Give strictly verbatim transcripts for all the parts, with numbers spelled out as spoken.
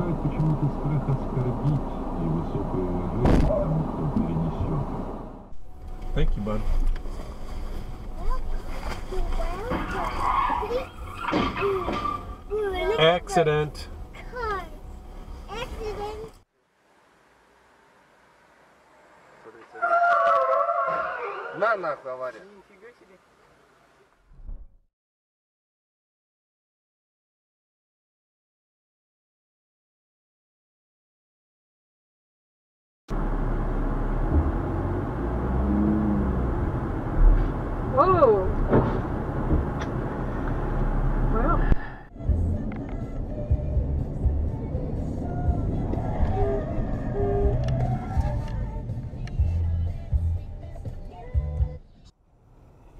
привыкают почему-то страх оскорбить и высокое уважение к тому, кто перенесет. Thank you, bud. Accident. Accident. На, нахуй, авария. Нифига себе. Oh. Wow.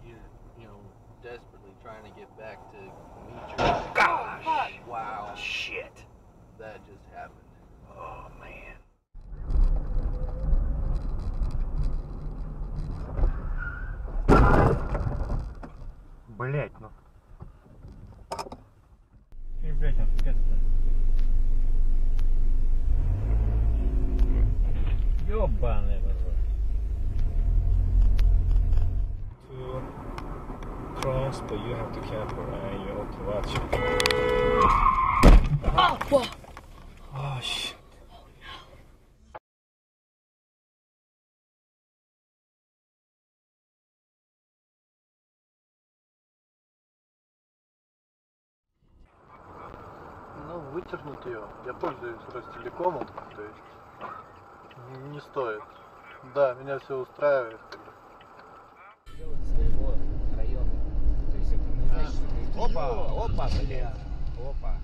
You, you know, desperately trying to get back to meet your... Gosh! Oh, wow. Shit. That just happened. Oh, man. Блять, ну. Эй, блять, а как это? Ёбаный вот. Cross, but you have to camp around your own watch. Oh, shit. Вытернут ее. Я пользуюсь Ростелекомом, то есть не стоит. Да, меня все устраивает. Своего района. То есть это не значит, а, опа, опа, блядь. Опа.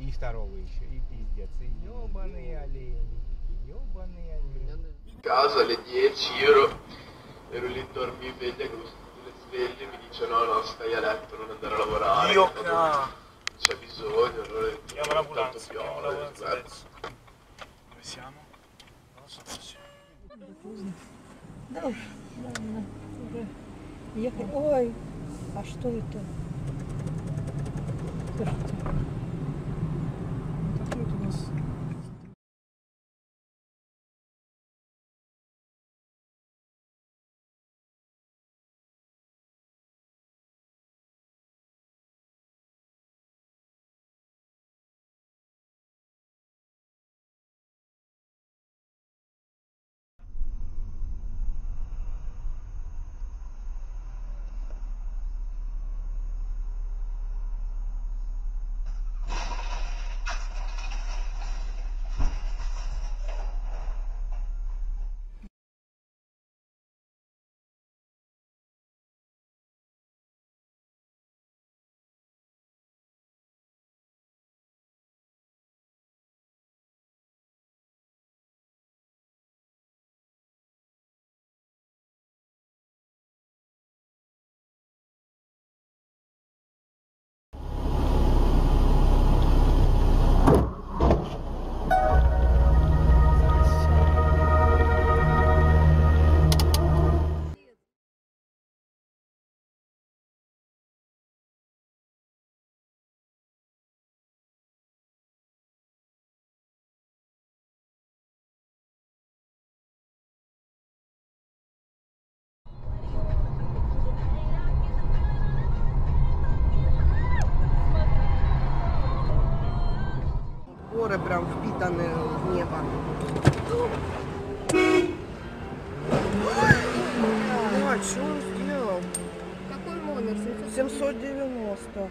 И второго еще. И пиздец. И ёбаные олени. Ёбаные олени. Casa alle dieci ero ero lì dormivo veglia con le sveglie mi dice no no stai a letto non andare a lavorare. Dio cazzo. C'è bisogno, allora chiamo l'ambulanza, chiamo l'ambulanza adesso. Dove siamo? Non so se siamo. Ой, а что это? Какие у нас... Горы прям впитаны в небо. А, что он сделал? Какой номер? семьсот девяносто. Он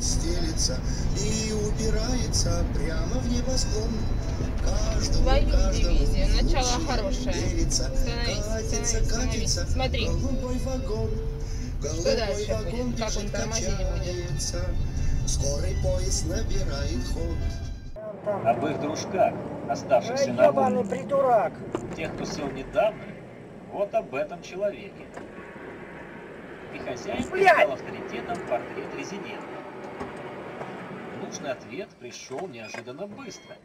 стелится и упирается прямо в небосклон. Твою дивизию. Начало хорошее. Становится, становится, становится. Смотри. Что дальше будет? Как он тормозить будет? Скорый поезд набирает ход. Об их дружках, оставшихся на воле, тех, кто сел недавно, вот об этом человеке. И хозяин признал авторитетом портрет резидента. Нужный ответ пришел неожиданно быстро.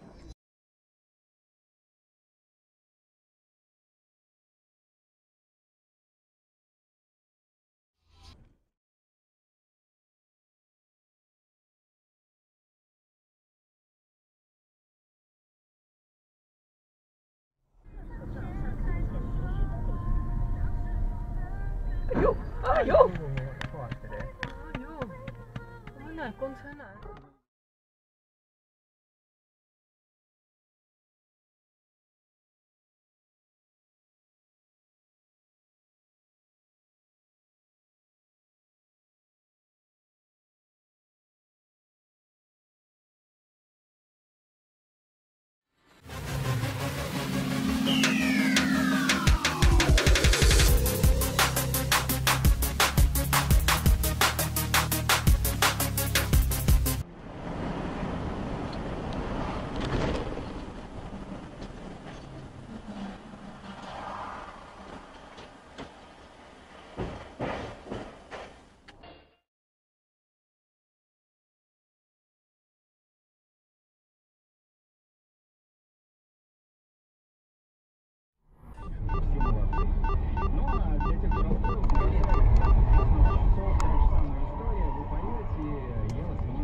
아유, 아유. 아유. 어머나, 괜찮아.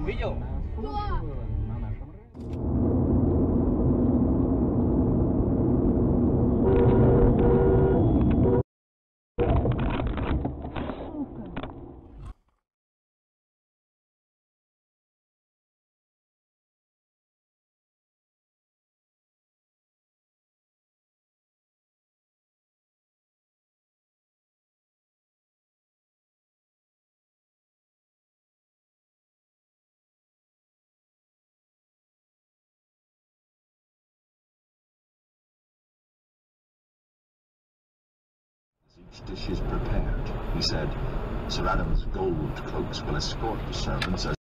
Видел? Each dish is prepared, he said. Sir Adam's gold cloaks will escort the servants as...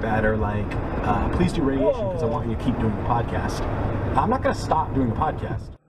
That are like, uh, please do radiation because I want you to keep doing the podcast. I'm not going to stop doing the podcast.